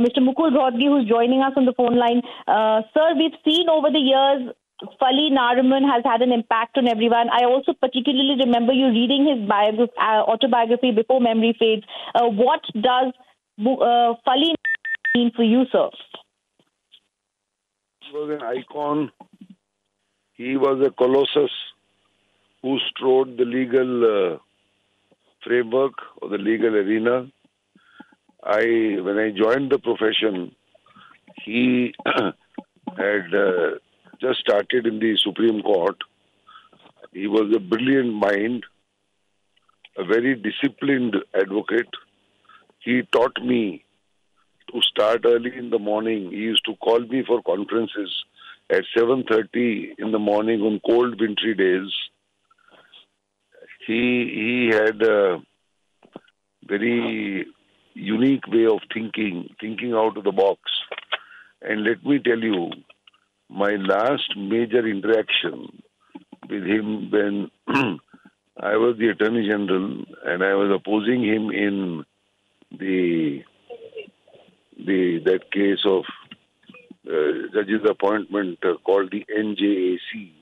Mr. Mukul Rohatgi, who's joining us on the phone line. Sir, we've seen over the years Fali Nariman has had an impact on everyone. I also particularly remember you reading his autobiography, Before Memory Fades. What does Fali mean for you, sir? He was an icon. He was a colossus who strode the legal framework or the legal arena. When I joined the profession, he had just started in the Supreme Court. He was a brilliant mind, a very disciplined advocate. He taught me to start early in the morning. He used to call me for conferences at 7:30 in the morning on cold wintry days. He had a very unique way of thinking out of the box. And let me tell you, my last major interaction with him when I was the Attorney General and I was opposing him in that case of judge's appointment called the NJAC,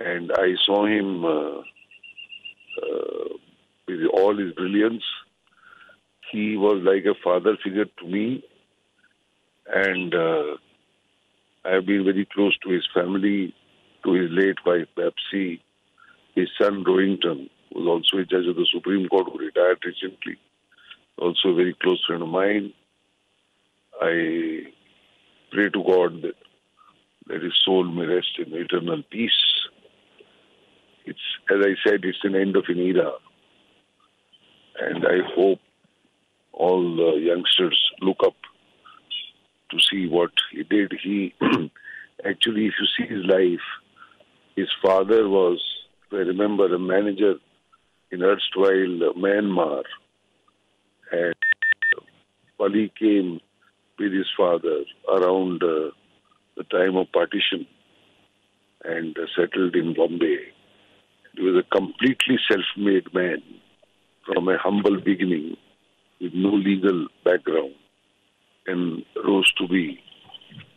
and I saw him with all his brilliance. He was like a father figure to me, and I have been very close to his family, to his late wife, Pepsi, his son, Rowington, who was also a judge of the Supreme Court, who retired recently, also a very close friend of mine. I pray to God that his soul may rest in eternal peace. It's, as I said, it's an end of an era. And I hope all the youngsters look up to see what he did. He actually, if you see his life, his father was, I remember, a manager in erstwhile Myanmar. And Fali came with his father around the time of partition and settled in Bombay. He was a completely self-made man from a humble beginning with no legal background, and rose to be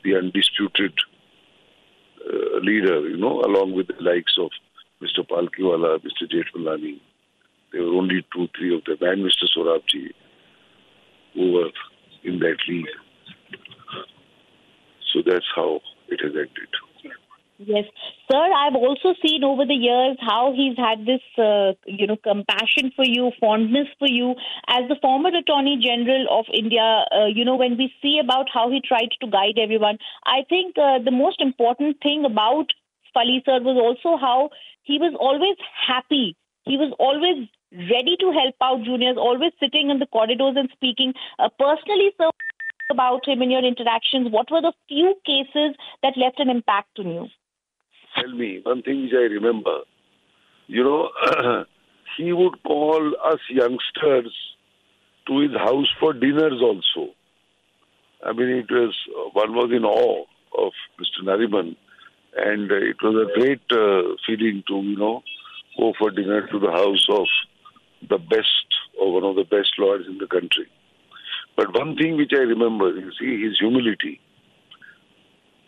the undisputed leader, along with the likes of Mr. Palkiwala, Mr. Jethmalani. There were only two, three of them, and Mr. Sorabji, who were in that league. So that's how it has ended. Yes. Sir, I've also seen over the years how he's had this, compassion for you, fondness for you. As the former Attorney General of India, when we see about how he tried to guide everyone, I think the most important thing about Fali, sir, was also how he was always happy. He was always ready to help out juniors, always sitting in the corridors and speaking. Personally, sir, about him in your interactions, what were the few cases that left an impact on you? Tell me, one thing which I remember, he would call us youngsters to his house for dinners also. I mean, one was in awe of Mr. Nariman, and it was a great feeling to, go for dinner to the house of the best, or one of the best lawyers in the country. But one thing which I remember, his humility.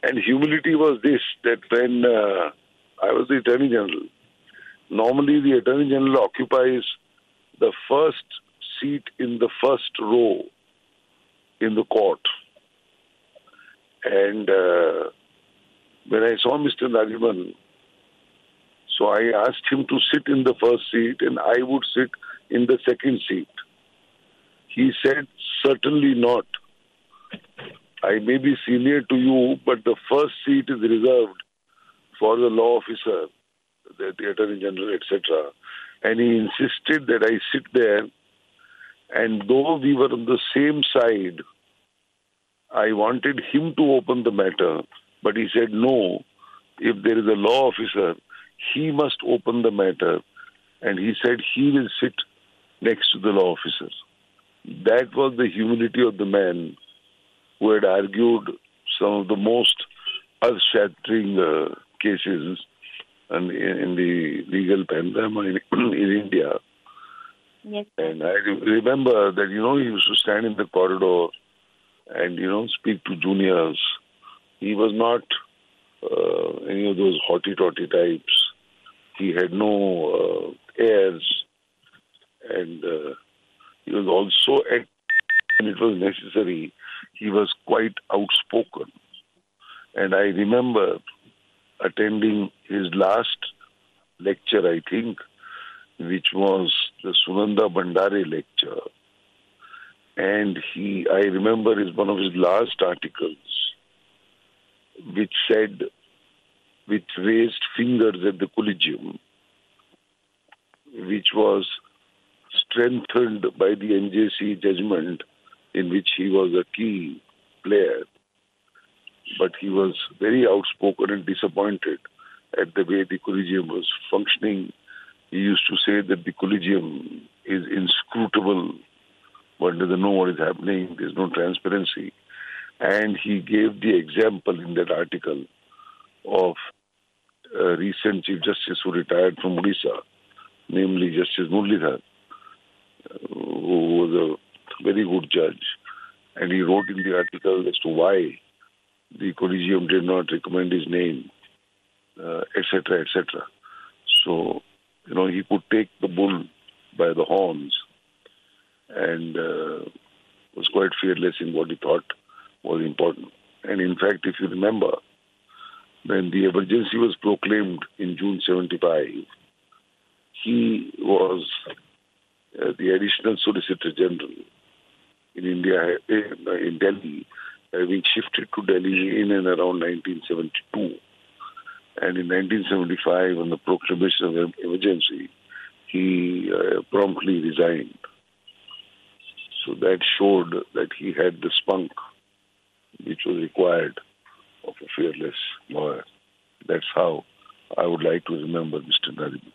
And humility was this, that when I was the Attorney General, normally the Attorney General occupies the first seat in the first row in the court. And when I saw Mr. Nariman, so I asked him to sit in the first seat and I would sit in the second seat. He said, "Certainly not. I may be senior to you, but the first seat is reserved for the law officer, the Attorney General, etc." And he insisted that I sit there. And though we were on the same side, I wanted him to open the matter. But he said, no, if there is a law officer, he must open the matter. And he said he will sit next to the law officer. That was the humility of the man who had argued some of the most earth-shattering cases in the legal panorama in India. Yes. And I remember that, he used to stand in the corridor and, you know, speak to juniors. He was not any of those haughty-totty types. He had no airs, and he was also, when it was necessary, he was quite outspoken. And I remember attending his last lecture, I think, which was the Sunanda Bhandare lecture. And I remember is one of his last articles, which raised fingers at the collegium, which was strengthened by the NJAC judgment in which he was a key player. But he was very outspoken and disappointed at the way the collegium was functioning. He used to say that the collegium is inscrutable, one doesn't know what is happening, there's no transparency. And he gave the example in that article of a recent Chief Justice who retired from Odisha, namely Justice Murli Dhar, who was a very good judge. And he wrote in the article as to why the collegium did not recommend his name, etc., etc. So, you know, he could take the bull by the horns and was quite fearless in what he thought was important. And in fact, if you remember, when the emergency was proclaimed in June 75, he was the additional Solicitor General in India, in Delhi, having shifted to Delhi in and around 1972. And in 1975, on the proclamation of emergency, he promptly resigned. So that showed that he had the spunk which was required of a fearless lawyer. That's how I would like to remember Mr. Nariman.